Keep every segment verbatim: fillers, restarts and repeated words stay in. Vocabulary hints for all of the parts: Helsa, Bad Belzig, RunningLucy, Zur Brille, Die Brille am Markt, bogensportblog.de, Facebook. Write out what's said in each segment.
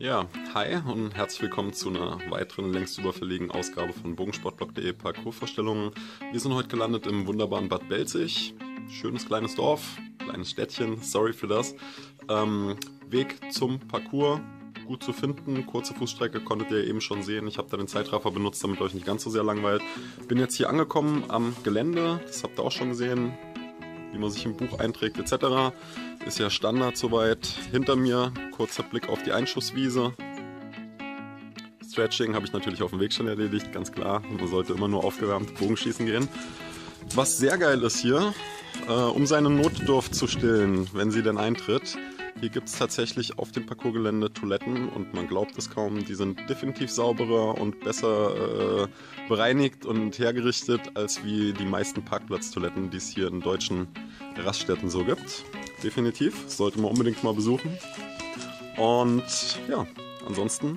Ja, hi und herzlich willkommen zu einer weiteren, längst überfälligen Ausgabe von Bogensportblog punkt de Parcours-Vorstellungen. Wir sind heute gelandet im wunderbaren Bad Belzig. Schönes kleines Dorf, kleines Städtchen, sorry für das. Ähm, Weg zum Parcours, gut zu finden, kurze Fußstrecke, konntet ihr eben schon sehen. Ich habe da den Zeitraffer benutzt, damit euch nicht ganz so sehr langweilt. Bin jetzt hier angekommen am Gelände, das habt ihr auch schon gesehen, wie man sich im Buch einträgt et cetera. Ist ja Standard soweit. Hinter mir kurzer Blick auf die Einschusswiese. Stretching habe ich natürlich auf dem Weg schon erledigt, ganz klar. Man sollte immer nur aufgewärmt Bogenschießen gehen. Was sehr geil ist hier, äh, um seine Notdurft zu stillen, wenn sie denn eintritt. Hier gibt es tatsächlich auf dem Parcoursgelände Toiletten und man glaubt es kaum, die sind definitiv sauberer und besser äh, bereinigt und hergerichtet als wie die meisten Parkplatztoiletten, die es hier in deutschen Raststätten so gibt. Definitiv, sollte man unbedingt mal besuchen. Und ja, ansonsten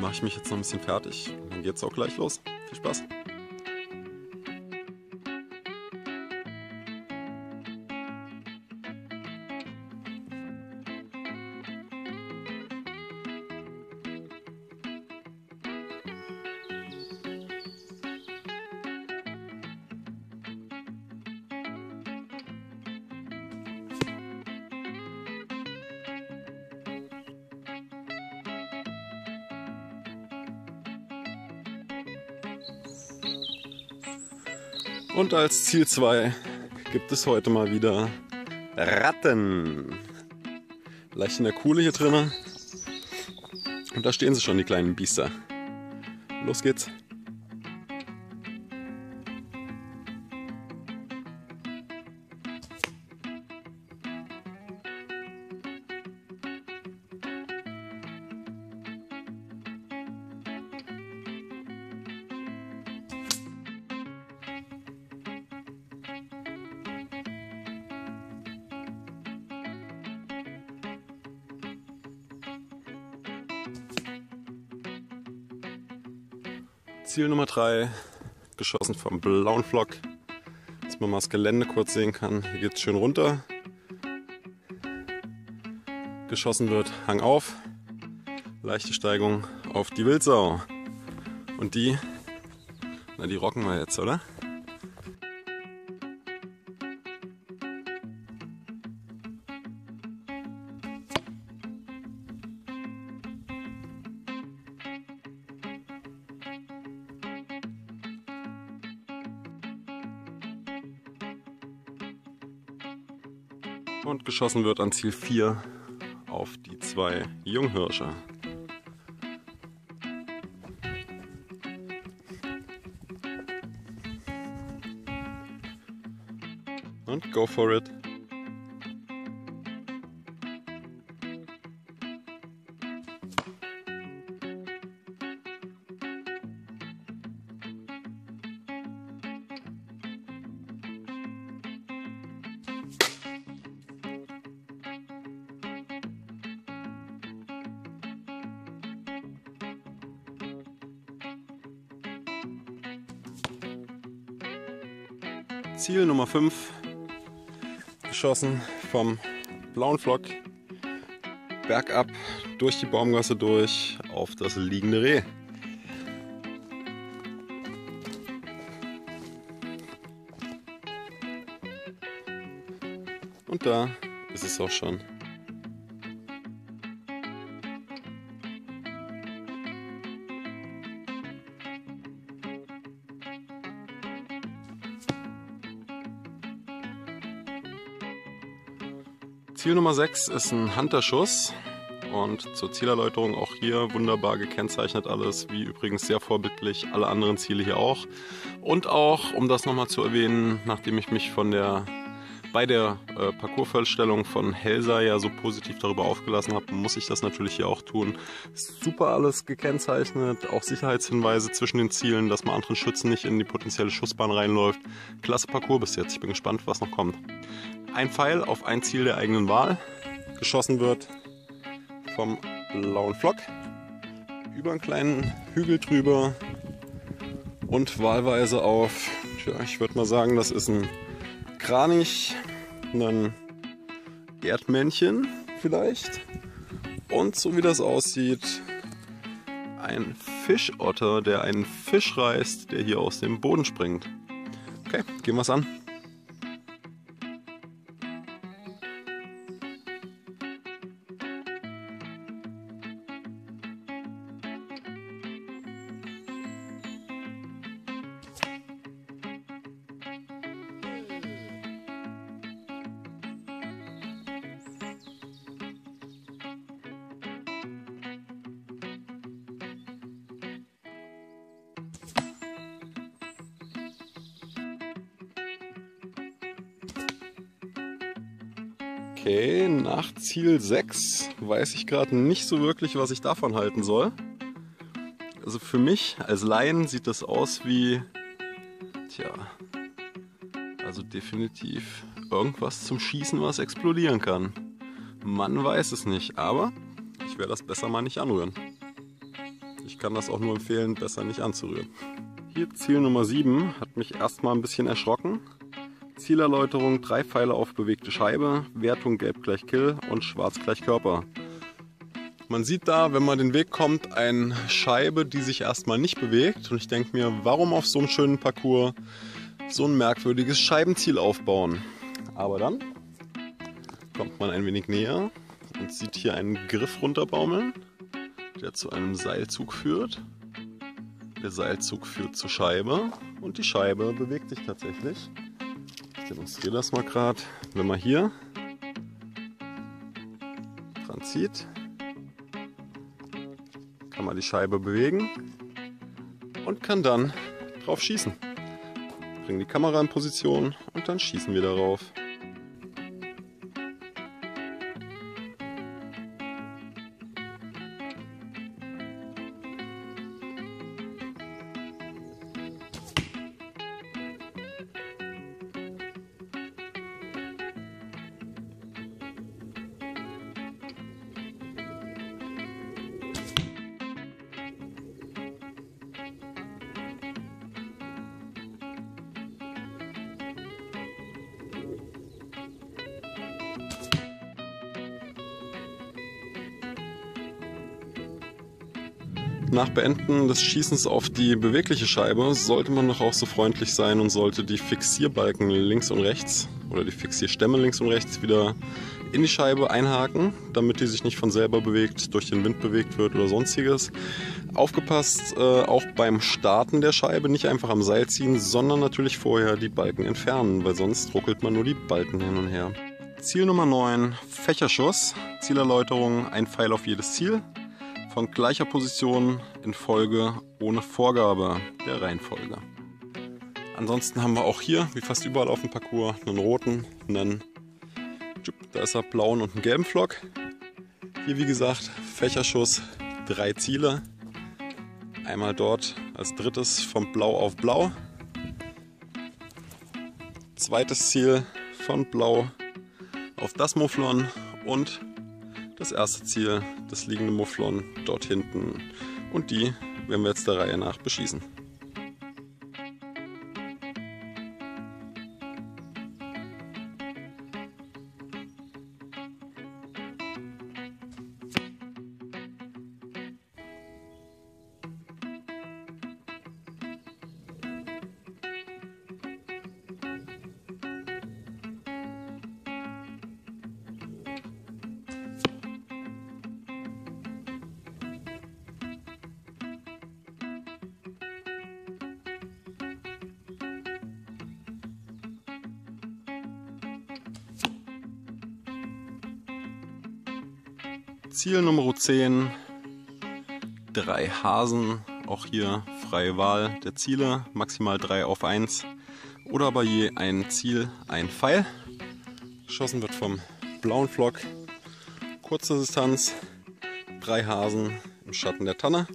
mache ich mich jetzt noch ein bisschen fertig und dann geht es auch gleich los. Viel Spaß! Und als Ziel zwei gibt es heute mal wieder Ratten. Leicht in der Kuhle hier drinnen. Und da stehen sie schon, die kleinen Biester. Los geht's. Ziel Nummer drei, geschossen vom blauen Flock, dass man mal das Gelände kurz sehen kann. Hier geht es schön runter, geschossen wird, Hang auf, leichte Steigung auf die Wildsau. Und die, na die rocken wir jetzt, oder? Und geschossen wird an Ziel vier auf die zwei Junghirsche. Und go for it! Ziel Nummer fünf, geschossen vom blauen Flock, bergab durch die Baumgasse durch auf das liegende Reh. Und da ist es auch schon. Ziel Nummer sechs ist ein Hunterschuss und zur Zielerläuterung auch hier wunderbar gekennzeichnet alles, wie übrigens sehr vorbildlich alle anderen Ziele hier auch. Und auch, um das nochmal zu erwähnen, nachdem ich mich von der, bei der äh, Parcoursvorstellung von Helsa ja so positiv darüber aufgelassen habe, muss ich das natürlich hier auch tun. Super alles gekennzeichnet, auch Sicherheitshinweise zwischen den Zielen, dass man anderen Schützen nicht in die potenzielle Schussbahn reinläuft. Klasse Parcours bis jetzt, ich bin gespannt, was noch kommt. Ein Pfeil auf ein Ziel der eigenen Wahl, geschossen wird vom blauen Flock, über einen kleinen Hügel drüber und wahlweise auf, tja, ich würde mal sagen, das ist ein Kranich, ein Erdmännchen vielleicht Und so wie das aussieht, ein Fischotter, der einen Fisch reißt, der hier aus dem Boden springt. Okay, gehen wir es an. Okay, nach Ziel sechs weiß ich gerade nicht so wirklich, was ich davon halten soll. Also für mich als Laien sieht das aus wie, tja, also definitiv irgendwas zum Schießen, was explodieren kann. Man weiß es nicht, aber ich werde das besser mal nicht anrühren. Ich kann das auch nur empfehlen, besser nicht anzurühren. Hier Ziel Nummer sieben hat mich erstmal ein bisschen erschrocken. Zielerläuterung, drei Pfeile auf bewegte Scheibe, Wertung gelb gleich Kill und schwarz gleich Körper. Man sieht da, wenn man den Weg kommt, eine Scheibe, die sich erstmal nicht bewegt. Und ich denke mir, warum auf so einem schönen Parcours so ein merkwürdiges Scheibenziel aufbauen? Aber dann kommt man ein wenig näher und sieht hier einen Griff runterbaumeln, der zu einem Seilzug führt. Der Seilzug führt zur Scheibe und die Scheibe bewegt sich tatsächlich. Ich demonstriere das mal gerade. Wenn man hier dran zieht, kann man die Scheibe bewegen und kann dann drauf schießen. Bringen die Kamera in Position und dann schießen wir darauf. Nach Beenden des Schießens auf die bewegliche Scheibe sollte man noch auch so freundlich sein und sollte die Fixierbalken links und rechts oder die Fixierstämme links und rechts wieder in die Scheibe einhaken, damit die sich nicht von selber bewegt, durch den Wind bewegt wird oder sonstiges. Aufgepasst, äh, auch beim Starten der Scheibe nicht einfach am Seil ziehen, sondern natürlich vorher die Balken entfernen, weil sonst ruckelt man nur die Balken hin und her. Ziel Nummer neun, Fächerschuss, Zielerläuterung, ein Pfeil auf jedes Ziel. Von gleicher Position in Folge ohne Vorgabe der Reihenfolge. Ansonsten haben wir auch hier, wie fast überall auf dem Parcours, einen roten, einen, da ist er, blauen und einen gelben Flock. Hier wie gesagt, Fächerschuss, drei Ziele. Einmal dort als drittes von blau auf blau. Zweites Ziel von blau auf das Mouflon und das erste Ziel, das liegende Mouflon dort hinten, und die werden wir jetzt der Reihe nach beschießen. Ziel Nummer zehn, drei Hasen, auch hier freie Wahl der Ziele, maximal drei auf eins oder aber je ein Ziel, ein Pfeil. Geschossen wird vom blauen Flock, kurze Distanz, drei Hasen im Schatten der Tanne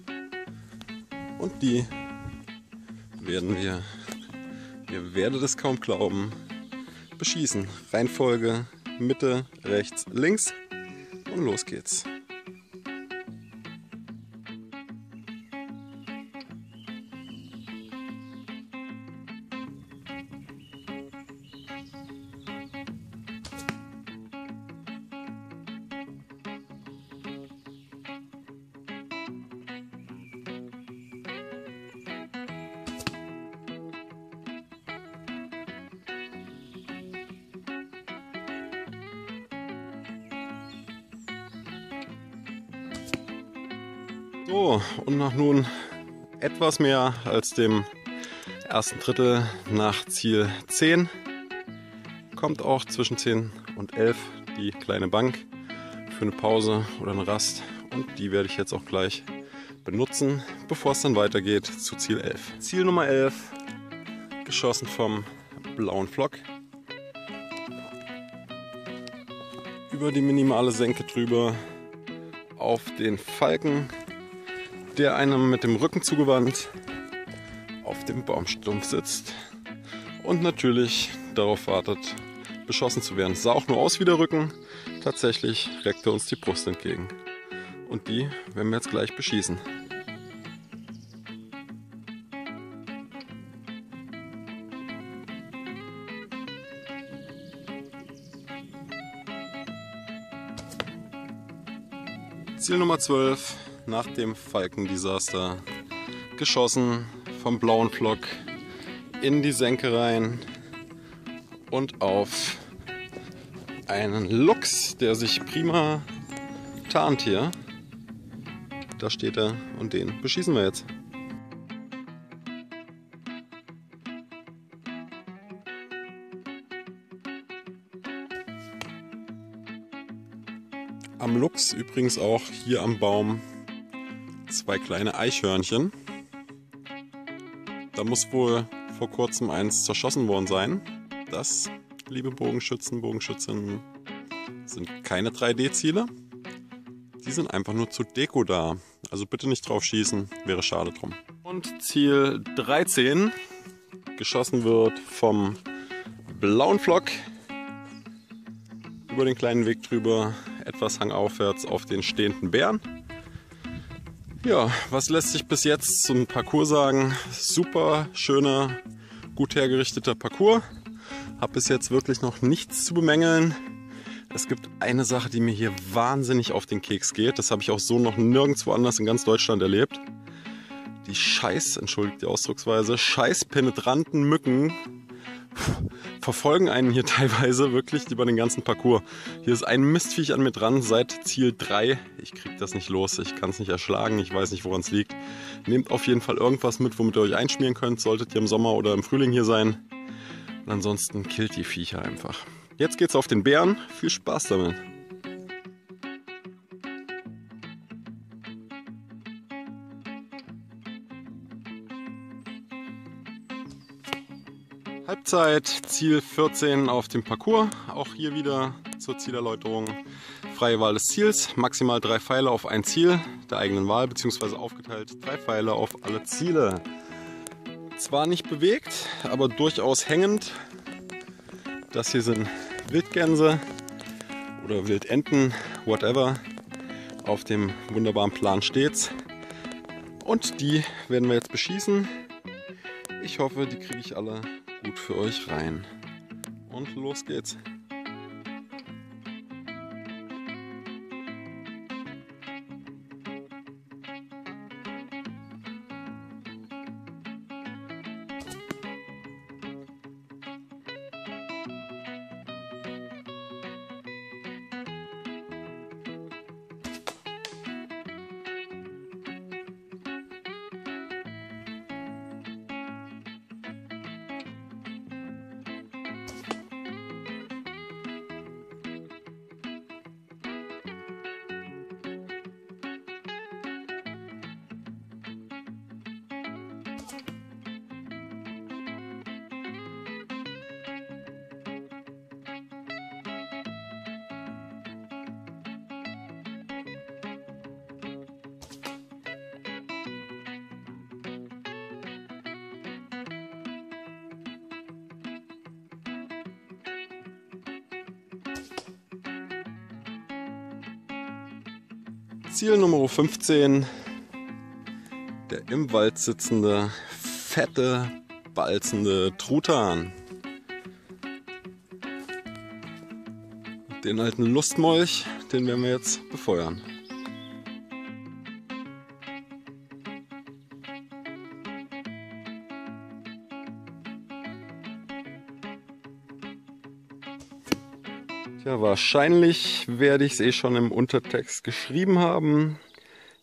und die werden wir, ihr werdet es kaum glauben, beschießen. Reihenfolge Mitte, rechts, links. Und los geht's. So, und nach nun etwas mehr als dem ersten Drittel nach Ziel zehn kommt auch zwischen zehn und elf die kleine Bank für eine Pause oder eine Rast, und die werde ich jetzt auch gleich benutzen, bevor es dann weitergeht zu Ziel elf. Ziel Nummer elf, geschossen vom blauen Flock. Über die minimale Senke drüber auf den Falken, der einem mit dem Rücken zugewandt auf dem Baumstumpf sitzt und natürlich darauf wartet, beschossen zu werden. Es sah auch nur aus wie der Rücken, tatsächlich reckte uns die Brust entgegen. Und die werden wir jetzt gleich beschießen. Ziel Nummer zwölf, nach dem Falken-Desaster, geschossen vom blauen Flock in die Senke rein und auf einen Luchs, der sich prima tarnt hier. Da steht er, und den beschießen wir jetzt. Am Luchs übrigens auch hier am Baum zwei kleine Eichhörnchen. Da muss wohl vor kurzem eins zerschossen worden sein. Das, liebe Bogenschützen, Bogenschützinnen, sind keine drei D-Ziele. Die sind einfach nur zur Deko da. Also bitte nicht drauf schießen, wäre schade drum. Und Ziel dreizehn, geschossen wird vom blauen Flock über den kleinen Weg drüber, etwas hangaufwärts auf den stehenden Bären. Ja, was lässt sich bis jetzt zum Parcours sagen? Super schöner, gut hergerichteter Parcours. Habe bis jetzt wirklich noch nichts zu bemängeln. Es gibt eine Sache, die mir hier wahnsinnig auf den Keks geht. Das habe ich auch so noch nirgendwo anders in ganz Deutschland erlebt. Die scheiß, entschuldigt die Ausdrucksweise, scheiß penetranten Mücken verfolgen einen hier teilweise wirklich über den ganzen Parcours. Hier ist ein Mistviech an mir dran seit Ziel drei. Ich kriege das nicht los, ich kann es nicht erschlagen, ich weiß nicht, woran es liegt. Nehmt auf jeden Fall irgendwas mit, womit ihr euch einschmieren könnt, solltet ihr im Sommer oder im Frühling hier sein. Und ansonsten killt die Viecher einfach. Jetzt geht's auf den Bären. Viel Spaß damit. Halbzeit, Ziel vierzehn auf dem Parcours. Auch hier wieder zur Zielerläuterung. Freie Wahl des Ziels. Maximal drei Pfeile auf ein Ziel der eigenen Wahl, beziehungsweise aufgeteilt drei Pfeile auf alle Ziele. Zwar nicht bewegt, aber durchaus hängend. Das hier sind Wildgänse oder Wildenten, whatever. Auf dem wunderbaren Plan steht's. Und die werden wir jetzt beschießen. Ich hoffe, die kriege ich alle gut für euch rein. Und los geht's. Ziel Nummer fünfzehn, der im Wald sitzende, fette, balzende Truthahn. Den alten Lustmolch, den werden wir jetzt befeuern. Tja, wahrscheinlich werde ich es eh schon im Untertext geschrieben haben.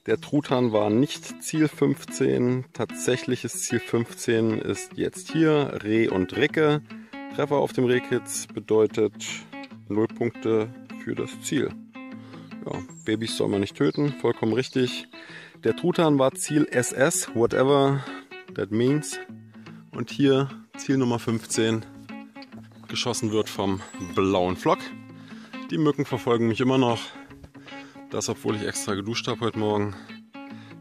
Der Truthahn war nicht Ziel fünfzehn. Tatsächliches Ziel fünfzehn ist jetzt hier. Reh und Ricke. Treffer auf dem Rehkitz bedeutet null Punkte für das Ziel. Ja, Babys soll man nicht töten, vollkommen richtig. Der Truthahn war Ziel S S, whatever that means. Und hier Ziel Nummer fünfzehn. Geschossen wird vom blauen Flock. Die Mücken verfolgen mich immer noch. Das, obwohl ich extra geduscht habe heute Morgen.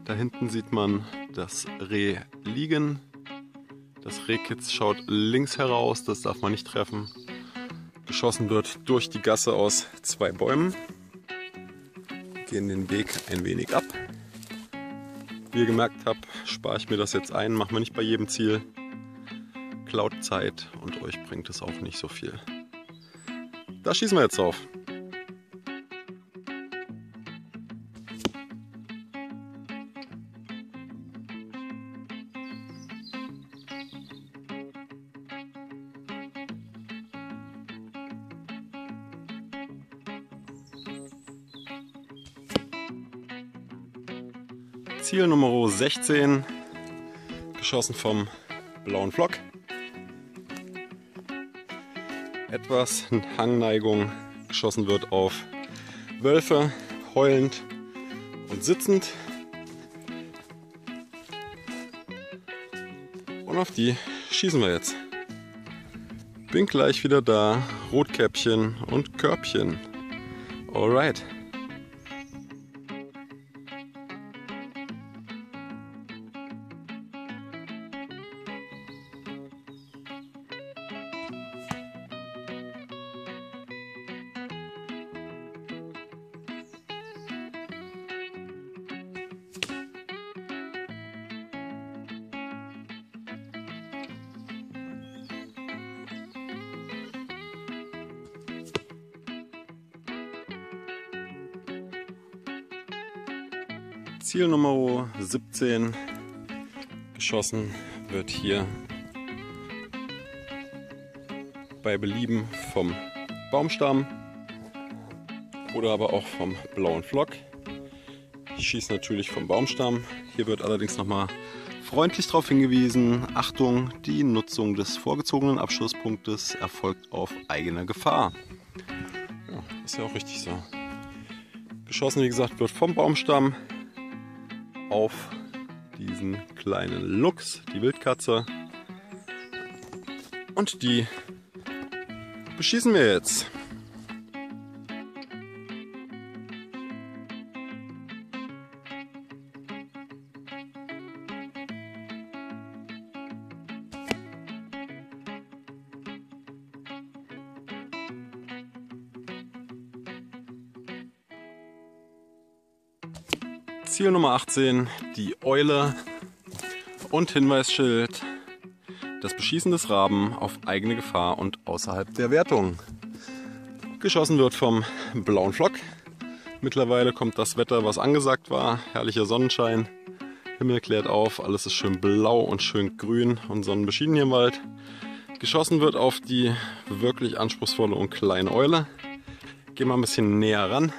Da hinten sieht man das Reh liegen. Das Rehkitz schaut links heraus, das darf man nicht treffen. Geschossen wird durch die Gasse aus zwei Bäumen. Gehen den Weg ein wenig ab. Wie ihr gemerkt habt, spare ich mir das jetzt ein, machen wir nicht bei jedem Ziel. Klaut Zeit und euch bringt es auch nicht so viel. Da schießen wir jetzt drauf. Ziel Nummer sechzehn, geschossen vom blauen Flock. Etwas Hangneigung, geschossen wird auf Wölfe, heulend und sitzend. Und auf die schießen wir jetzt. Bin gleich wieder da, Rotkäppchen und Körbchen. Alright. Ziel Nummer siebzehn, geschossen wird hier bei Belieben vom Baumstamm oder aber auch vom blauen Flock. Ich schieße natürlich vom Baumstamm. Hier wird allerdings nochmal freundlich darauf hingewiesen, Achtung, die Nutzung des vorgezogenen Abschlusspunktes erfolgt auf eigene Gefahr. Ja, ist ja auch richtig so. Geschossen, wie gesagt, wird vom Baumstamm auf diesen kleinen Luchs, die Wildkatze, und die beschießen wir jetzt. Ziel Nummer achtzehn, die Eule und Hinweisschild, das Beschießen des Raben auf eigene Gefahr und außerhalb der Wertung. Geschossen wird vom blauen Flock. Mittlerweile kommt das Wetter, was angesagt war, herrlicher Sonnenschein, Himmel klärt auf, alles ist schön blau und schön grün und sonnenbeschieden hier im Wald. Geschossen wird auf die wirklich anspruchsvolle und kleine Eule. Gehen wir ein bisschen näher ran,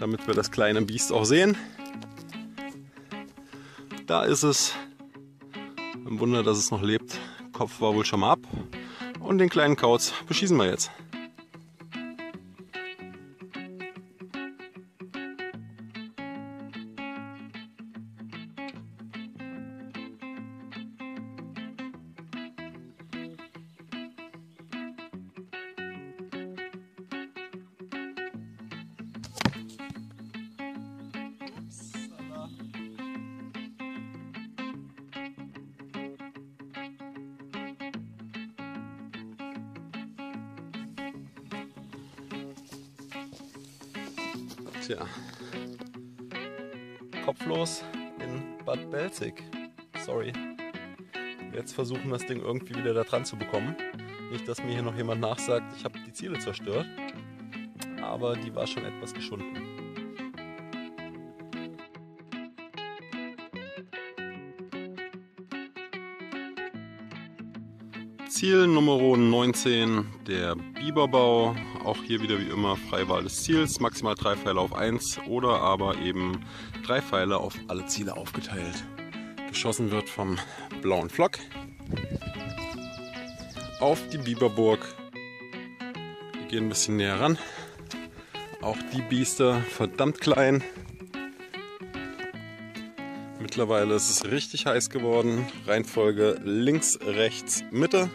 damit wir das kleine Biest auch sehen. Da ist es. Ein Wunder, dass es noch lebt. Kopf war wohl schon mal ab. Und den kleinen Kauz beschießen wir jetzt. Ja. Kopflos in Bad Belzig. Sorry. Jetzt versuchen wir das Ding irgendwie wieder da dran zu bekommen. Nicht, dass mir hier noch jemand nachsagt, ich habe die Ziele zerstört. Aber die war schon etwas geschunden. Ziel Nummer neunzehn, der Biberbau. Auch hier wieder wie immer freie Wahl des Ziels, maximal drei Pfeile auf eins oder aber eben drei Pfeile auf alle Ziele aufgeteilt. Geschossen wird vom blauen Flock auf die Biberburg. Wir gehen ein bisschen näher ran. Auch die Biester verdammt klein. Mittlerweile ist es richtig heiß geworden. Reihenfolge links, rechts, Mitte.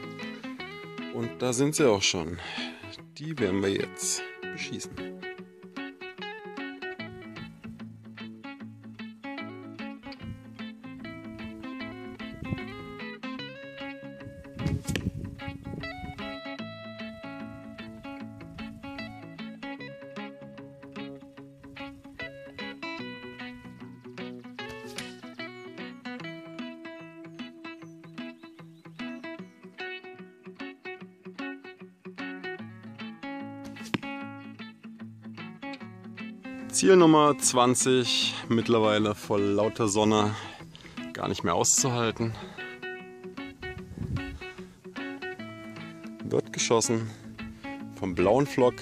Und da sind sie auch schon. Die werden wir jetzt beschießen. Ziel Nummer zwanzig, mittlerweile vor lauter Sonne gar nicht mehr auszuhalten. Wird geschossen vom blauen Flock,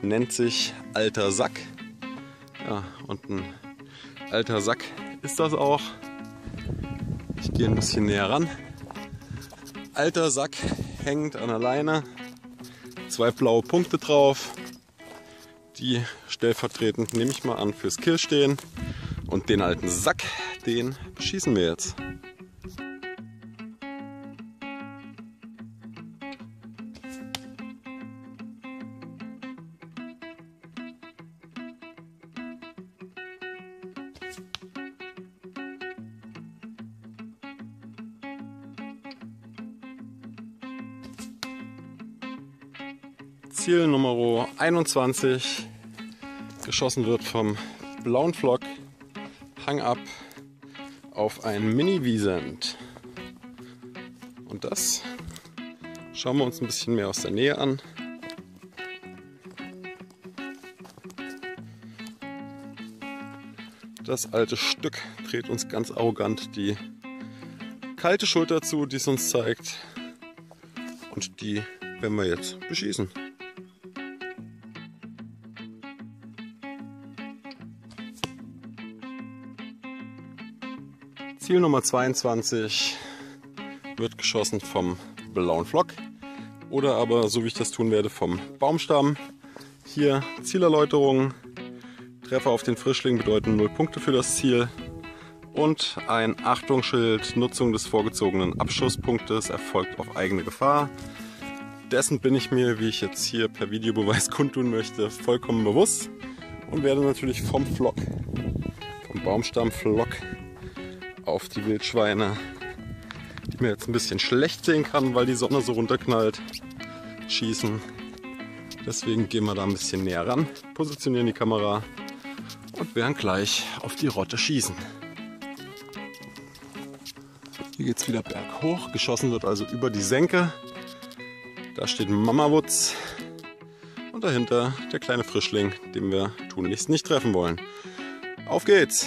nennt sich alter Sack. Ja, und ein alter Sack ist das auch. Ich gehe ein bisschen näher ran. Alter Sack hängt an der Leine, zwei blaue Punkte drauf. Die stellvertretend nehme ich mal an fürs Kill stehen, und den alten Sack, den beschießen wir jetzt. Ziel Nummer einundzwanzig. Geschossen wird vom blauen Flock, Hang ab auf ein Mini-Wiesent. Und das schauen wir uns ein bisschen mehr aus der Nähe an. Das alte Stück dreht uns ganz arrogant die kalte Schulter zu, die es uns zeigt. Und die werden wir jetzt beschießen. Ziel Nummer zweiundzwanzig wird geschossen vom blauen Flock oder aber, so wie ich das tun werde, vom Baumstamm. Hier Zielerläuterung, Treffer auf den Frischling bedeuten null Punkte für das Ziel und ein Achtungsschild, Nutzung des vorgezogenen Abschusspunktes erfolgt auf eigene Gefahr. Dessen bin ich mir, wie ich jetzt hier per Videobeweis kundtun möchte, vollkommen bewusst und werde natürlich vom Flock, vom Baumstammflock auf die Wildschweine, die mir jetzt ein bisschen schlecht sehen kann, weil die Sonne so runterknallt, schießen. Deswegen gehen wir da ein bisschen näher ran, positionieren die Kamera und werden gleich auf die Rotte schießen. Hier geht es wieder berghoch, geschossen wird also über die Senke. Da steht Mama Wutz und dahinter der kleine Frischling, den wir tunlichst nicht treffen wollen. Auf geht's!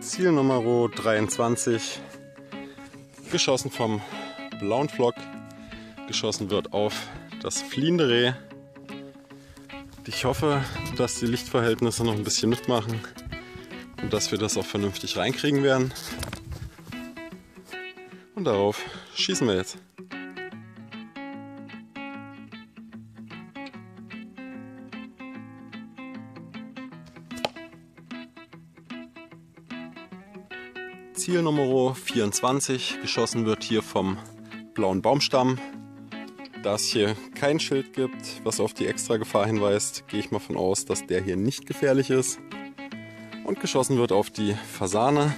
Ziel Nummer dreiundzwanzig, geschossen vom blauen Flock, geschossen wird auf das fliehende Reh. Ich hoffe, dass die Lichtverhältnisse noch ein bisschen mitmachen und dass wir das auch vernünftig reinkriegen werden. Und darauf schießen wir jetzt. Ziel Nummer vierundzwanzig, geschossen wird hier vom blauen Baumstamm. Da es hier kein Schild gibt, was auf die extra Gefahr hinweist, gehe ich mal von aus, dass der hier nicht gefährlich ist. Und geschossen wird auf die Fasane.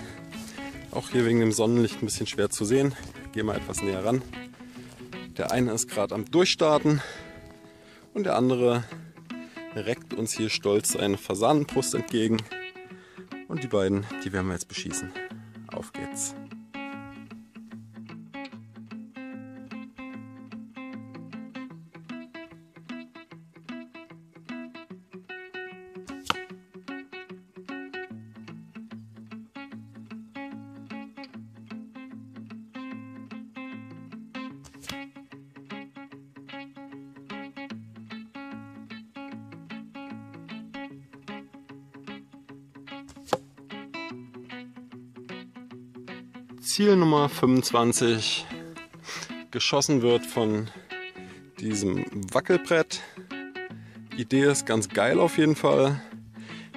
Auch hier wegen dem Sonnenlicht ein bisschen schwer zu sehen. Gehen wir etwas näher ran. Der eine ist gerade am Durchstarten und der andere reckt uns hier stolz eine Fasanenbrust entgegen. Und die beiden, die werden wir jetzt beschießen. Auf geht's. Zielnummer fünfundzwanzig geschossen wird von diesem Wackelbrett. Idee ist ganz geil auf jeden Fall.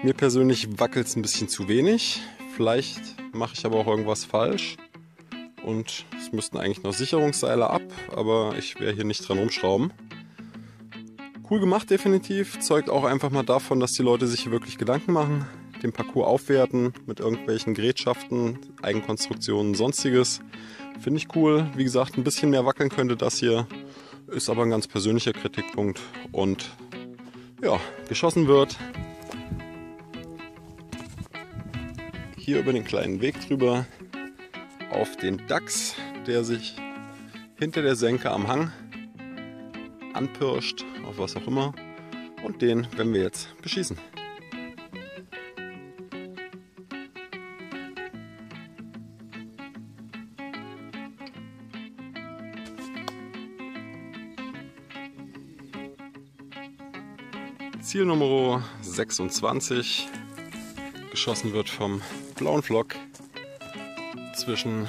Mir persönlich wackelt es ein bisschen zu wenig. Vielleicht mache ich aber auch irgendwas falsch. Und es müssten eigentlich noch Sicherungsseile ab, aber ich werde hier nicht dran rumschrauben. Cool gemacht definitiv. Zeugt auch einfach mal davon, dass die Leute sich hier wirklich Gedanken machen, den Parcours aufwerten mit irgendwelchen Gerätschaften, Eigenkonstruktionen, sonstiges. Finde ich cool. Wie gesagt, ein bisschen mehr wackeln könnte das hier. Ist aber ein ganz persönlicher Kritikpunkt. Und ja, geschossen wird hier über den kleinen Weg drüber auf den Dachs, der sich hinter der Senke am Hang anpirscht, auf was auch immer. Und den werden wir jetzt beschießen. Ziel Nummer sechsundzwanzig, geschossen wird vom blauen Flock zwischen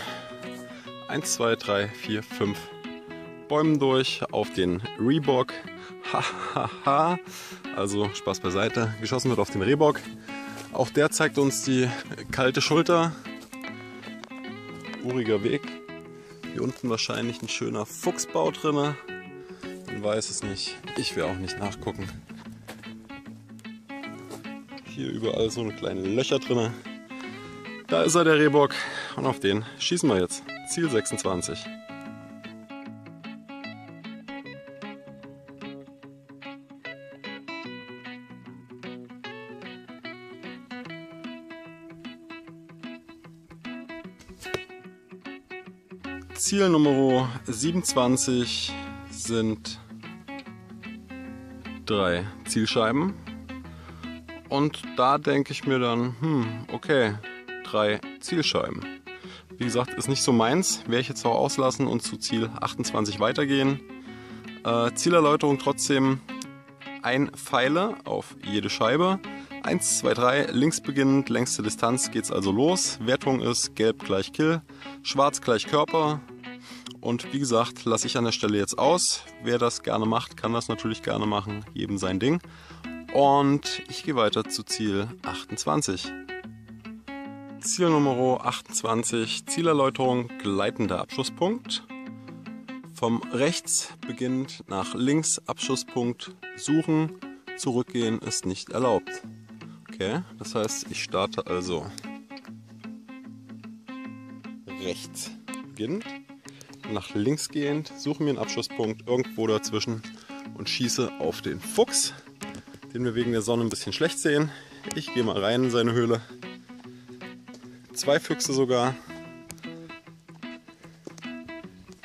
eins, zwei, drei, vier, fünf Bäumen durch auf den Rehbock. Hahaha, also Spaß beiseite, geschossen wird auf den Rehbock. Auch der zeigt uns die kalte Schulter. Uriger Weg. Hier unten wahrscheinlich ein schöner Fuchsbau drinne. Man weiß es nicht, ich will auch nicht nachgucken. Hier überall so eine kleine Löcher drin. Da ist er, der Rehbock, und auf den schießen wir jetzt. Ziel sechsundzwanzig. Ziel Nummer siebenundzwanzig sind drei Zielscheiben. Und da denke ich mir dann, hm, okay, drei Zielscheiben. Wie gesagt, ist nicht so meins, werde ich jetzt auch auslassen und zu Ziel achtundzwanzig weitergehen. Äh, Zielerläuterung trotzdem, ein Pfeile auf jede Scheibe. eins, zwei, drei, links beginnend, längste Distanz geht's also los. Wertung ist gelb gleich Kill, schwarz gleich Körper. Und wie gesagt, lasse ich an der Stelle jetzt aus. Wer das gerne macht, kann das natürlich gerne machen, jedem sein Ding. Und ich gehe weiter zu Ziel achtundzwanzig. Ziel Nummer achtundzwanzig, Zielerläuterung, gleitender Abschlusspunkt. Vom rechts beginnt nach links Abschlusspunkt suchen, zurückgehen ist nicht erlaubt. Okay, das heißt, ich starte also rechts beginnend, nach links gehend, suche mir einen Abschlusspunkt irgendwo dazwischen und schieße auf den Fuchs, den wir wegen der Sonne ein bisschen schlecht sehen. Ich gehe mal rein in seine Höhle. Zwei Füchse sogar.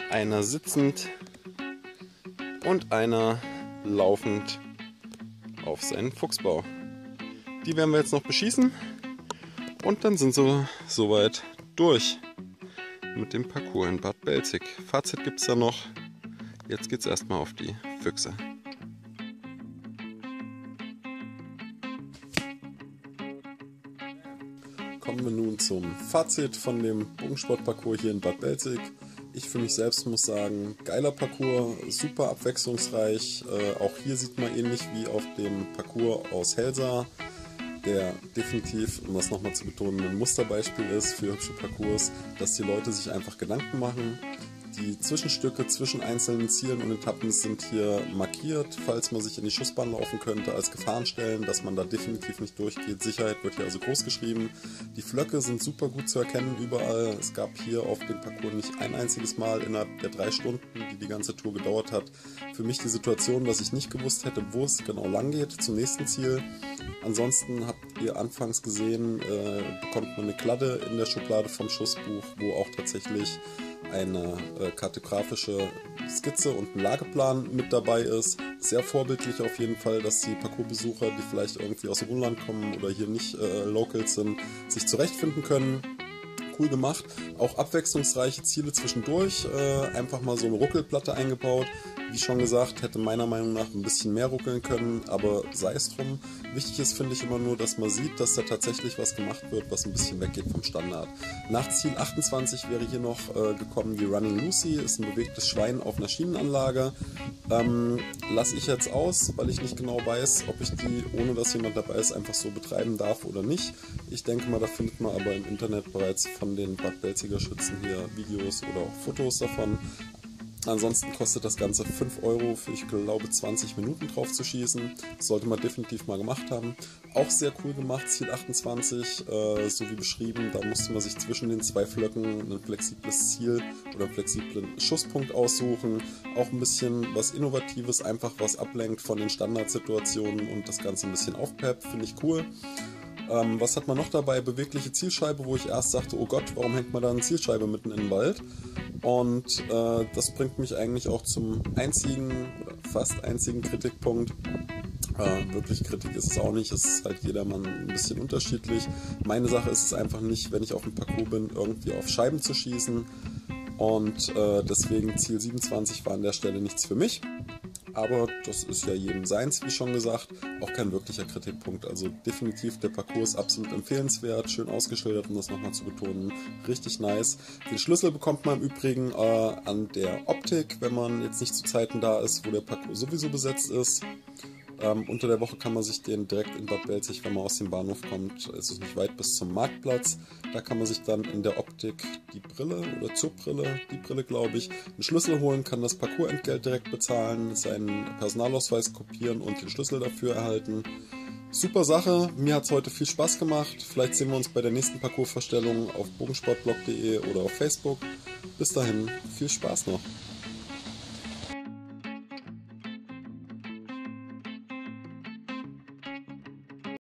Einer sitzend und einer laufend auf seinen Fuchsbau. Die werden wir jetzt noch beschießen und dann sind wir soweit durch mit dem Parcours in Bad Belzig. Fazit gibt es da noch. Jetzt geht es erstmal auf die Füchse. Kommen wir nun zum Fazit von dem Bogensportparcours hier in Bad Belzig. Ich für mich selbst muss sagen, geiler Parcours, super abwechslungsreich. Äh, auch hier sieht man ähnlich wie auf dem Parcours aus Helsa, der definitiv, um das nochmal zu betonen, ein Musterbeispiel ist für hübsche Parcours, dass die Leute sich einfach Gedanken machen. Die Zwischenstücke zwischen einzelnen Zielen und Etappen sind hier markiert, falls man sich in die Schussbahn laufen könnte, als Gefahrenstellen, dass man da definitiv nicht durchgeht. Sicherheit wird hier also groß geschrieben. Die Flöcke sind super gut zu erkennen überall. Es gab hier auf dem Parcours nicht ein einziges Mal innerhalb der drei Stunden, die die ganze Tour gedauert hat, für mich die Situation, dass ich nicht gewusst hätte, wo es genau lang geht zum nächsten Ziel. Ansonsten habt ihr anfangs gesehen, äh, bekommt man eine Kladde in der Schublade vom Schussbuch, wo auch tatsächlich eine äh, kartografische Skizze und ein Lageplan mit dabei ist. Sehr vorbildlich auf jeden Fall, dass die Parcoursbesucher, die vielleicht irgendwie aus dem Umland kommen oder hier nicht äh, Locals sind, sich zurechtfinden können. Cool gemacht. Auch abwechslungsreiche Ziele zwischendurch. Äh, einfach mal so eine Ruckelplatte eingebaut. Wie schon gesagt, hätte meiner Meinung nach ein bisschen mehr ruckeln können, aber sei es drum. Wichtig ist, finde ich, immer nur, dass man sieht, dass da tatsächlich was gemacht wird, was ein bisschen weggeht vom Standard. Nach Ziel achtundzwanzig wäre hier noch äh, gekommen die RunningLucy, ist ein bewegtes Schwein auf einer Schienenanlage. Ähm, lasse ich jetzt aus, weil ich nicht genau weiß, ob ich die, ohne dass jemand dabei ist, einfach so betreiben darf oder nicht. Ich denke mal, da findet man aber im Internet bereits von den Bad Belziger Schützen hier Videos oder auch Fotos davon. Ansonsten kostet das Ganze fünf Euro für, ich glaube, zwanzig Minuten drauf zu schießen. Das sollte man definitiv mal gemacht haben. Auch sehr cool gemacht, Ziel achtundzwanzig, äh, so wie beschrieben, da musste man sich zwischen den zwei Flöcken ein flexibles Ziel oder einen flexiblen Schusspunkt aussuchen. Auch ein bisschen was Innovatives, einfach was ablenkt von den Standardsituationen und das Ganze ein bisschen aufpeppt, finde ich cool. Ähm, was hat man noch dabei? Bewegliche Zielscheibe, wo ich erst dachte, oh Gott, warum hängt man da eine Zielscheibe mitten in den Wald? Und äh, das bringt mich eigentlich auch zum einzigen, oder fast einzigen Kritikpunkt. Äh, wirklich Kritik ist es auch nicht, es ist halt jedermann ein bisschen unterschiedlich. Meine Sache ist es einfach nicht, wenn ich auf dem Parcours bin, irgendwie auf Scheiben zu schießen. Und äh, deswegen Ziel siebenundzwanzig war an der Stelle nichts für mich. Aber das ist ja jedem seins, wie schon gesagt, auch kein wirklicher Kritikpunkt. Also definitiv der Parcours absolut empfehlenswert, schön ausgeschildert, um das nochmal zu betonen. Richtig nice. Den Schlüssel bekommt man im Übrigen äh, an der Optik, wenn man jetzt nicht zu Zeiten da ist, wo der Parcours sowieso besetzt ist. Ähm, unter der Woche kann man sich den direkt in Bad Belzig, wenn man aus dem Bahnhof kommt, ist es nicht weit bis zum Marktplatz. Da kann man sich dann in der Optik die Brille oder zur Brille, die Brille glaube ich, einen Schlüssel holen, kann das Parcoursentgelt direkt bezahlen, seinen Personalausweis kopieren und den Schlüssel dafür erhalten. Super Sache, mir hat es heute viel Spaß gemacht. Vielleicht sehen wir uns bei der nächsten Parcoursvorstellung auf Bogensportblog punkt de oder auf Facebook. Bis dahin, viel Spaß noch!